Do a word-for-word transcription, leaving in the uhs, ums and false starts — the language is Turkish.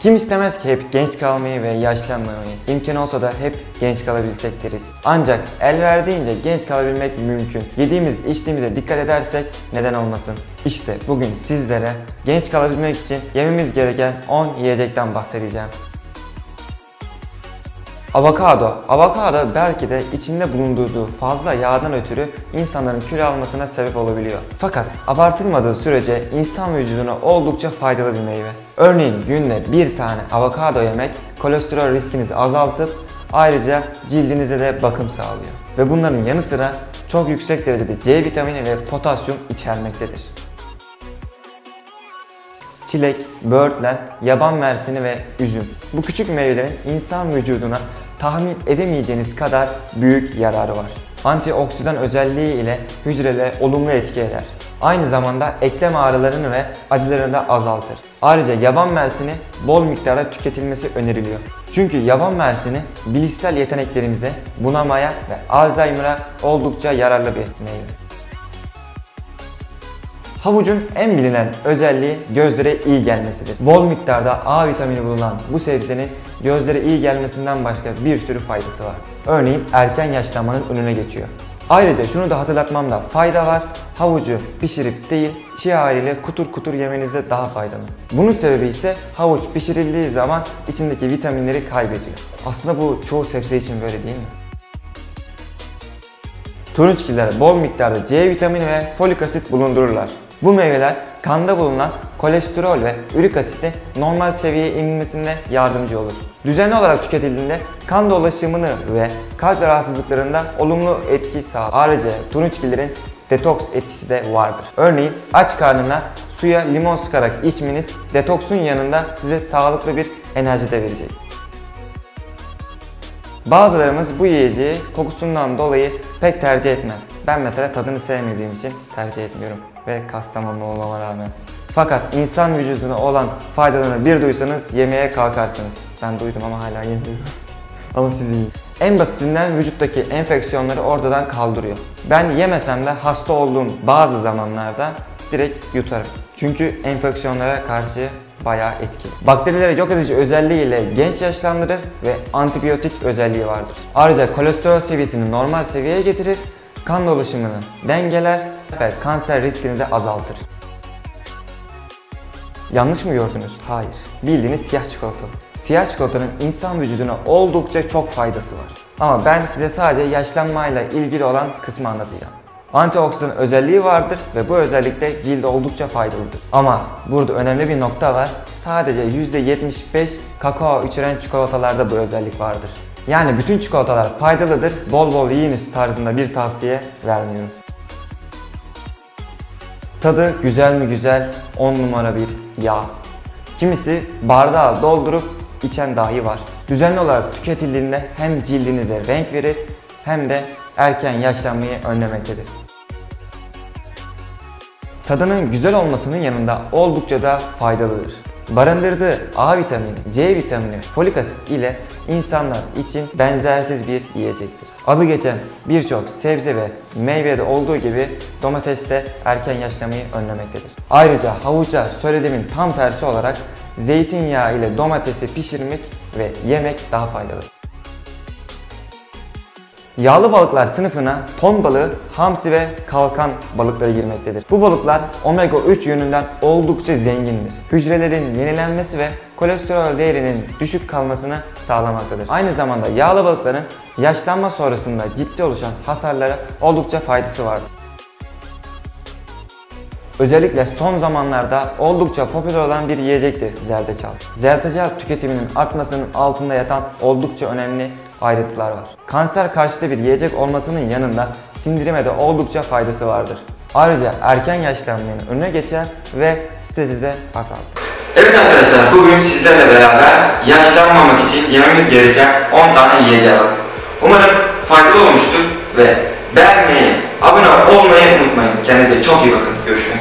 Kim istemez ki hep genç kalmayı ve yaşlanmamayı? İmkan olsa da hep genç kalabilsek deriz. Ancak el verdiğince genç kalabilmek mümkün. Yediğimiz, içtiğimize dikkat edersek neden olmasın? İşte bugün sizlere genç kalabilmek için yememiz gereken on yiyecekten bahsedeceğim. Avokado. Avokado belki de içinde bulunduğu fazla yağdan ötürü insanların kilo almasına sebep olabiliyor. Fakat abartılmadığı sürece insan vücuduna oldukça faydalı bir meyve. Örneğin günde bir tane avokado yemek kolesterol riskinizi azaltıp ayrıca cildinize de bakım sağlıyor. Ve bunların yanı sıra çok yüksek derecede C vitamini ve potasyum içermektedir. Çilek, böğürtlen, yaban mersini ve üzüm. Bu küçük meyvelerin insan vücuduna tahmin edemeyeceğiniz kadar büyük yararı var. Antioksidan özelliği ile hücrelere olumlu etki eder. Aynı zamanda eklem ağrılarını ve acılarını da azaltır. Ayrıca yaban mersini bol miktarda tüketilmesi öneriliyor. Çünkü yaban mersini bilişsel yeteneklerimize, bunamaya ve Alzheimer'a oldukça yararlı bir meyve. Havucun en bilinen özelliği gözlere iyi gelmesidir. Bol miktarda A vitamini bulunan bu sebzenin gözlere iyi gelmesinden başka bir sürü faydası var. Örneğin erken yaşlanmanın önüne geçiyor. Ayrıca şunu da hatırlatmamda fayda var. Havucu pişirip değil, çiğ haliyle kutur kutur yemenizde daha faydalı. Bunun sebebi ise havuç pişirildiği zaman içindeki vitaminleri kaybediyor. Aslında bu çoğu sebze için böyle değil mi? Turunçgiller bol miktarda C vitamini ve folik asit bulundururlar. Bu meyveler kanda bulunan kolesterol ve ürik asiti normal seviyeye inmesine yardımcı olur. Düzenli olarak tüketildiğinde kan dolaşımını ve kalp rahatsızlıklarında olumlu etki sağlar. Ayrıca turunçgillerin detoks etkisi de vardır. Örneğin aç karnına suya limon sıkarak içmeniz detoksun yanında size sağlıklı bir enerji de verecek. Bazılarımız bu yiyeceği kokusundan dolayı pek tercih etmez. Ben mesela tadını sevmediğim için tercih etmiyorum ve Kastamonu olmama rağmen. Fakat insan vücuduna olan faydalarını bir duysanız yemeye kalkarsınız. Ben duydum ama hala yemiyorum. Ama siz yiyin. En basitinden vücuttaki enfeksiyonları ortadan kaldırıyor. Ben yemesem de hasta olduğum bazı zamanlarda direkt yutarım. Çünkü enfeksiyonlara karşı bayağı etkili. Bakterileri yok edici özelliğiyle genç yaşlandırır ve antibiyotik özelliği vardır. Ayrıca kolesterol seviyesini normal seviyeye getirir, kan dolaşımını dengeler ve kanser riskini de azaltır. Yanlış mı gördünüz? Hayır. Bildiğiniz siyah çikolata. Siyah çikolatanın insan vücuduna oldukça çok faydası var. Ama ben size sadece yaşlanmayla ilgili olan kısmı anlatacağım. Antioksidan özelliği vardır ve bu özellikle cilde oldukça faydalıdır. Ama burada önemli bir nokta var. Sadece yüzde yetmiş beş kakao içeren çikolatalarda bu özellik vardır. Yani bütün çikolatalar faydalıdır, bol bol yiyiniz tarzında bir tavsiye vermiyorum. Tadı güzel mi güzel, on numara bir yağ. Kimisi bardağa doldurup içen dahi var. Düzenli olarak tüketildiğinde hem cildinize renk verir hem de erken yaşlanmayı önlemektedir. Tadının güzel olmasının yanında oldukça da faydalıdır. Barındırdığı A vitamini, C vitamini, folik asit ile insanlar için benzersiz bir yiyecektir. Adı geçen birçok sebze ve meyvede olduğu gibi domates de erken yaşlanmayı önlemektedir. Ayrıca havuca söylediğimin tam tersi olarak zeytinyağı ile domatesi pişirmek ve yemek daha faydalıdır. Yağlı balıklar sınıfına ton balığı, hamsi ve kalkan balıkları girmektedir. Bu balıklar omega üç yönünden oldukça zengindir. Hücrelerin yenilenmesi ve kolesterol değerinin düşük kalmasını sağlamaktadır. Aynı zamanda yağlı balıkların yaşlanma sonrasında ciddi oluşan hasarlara oldukça faydası vardır. Özellikle son zamanlarda oldukça popüler olan bir yiyecektir zerdeçal. Zerdeçal tüketiminin artmasının altında yatan oldukça önemli ayrıntılar var. Kanser karşıtı bir yiyecek olmasının yanında sindirime de oldukça faydası vardır. Ayrıca erken yaşlanmanın önüne geçer ve stresi de azaltır. Evet arkadaşlar, bugün sizlerle beraber yaşlanmamak için yememiz gereken on tane yiyeceğe baktık. Umarım faydalı olmuştur ve beğenmeyi, abone olmayı unutmayın. Kendinize çok iyi bakın. Görüşmek üzere.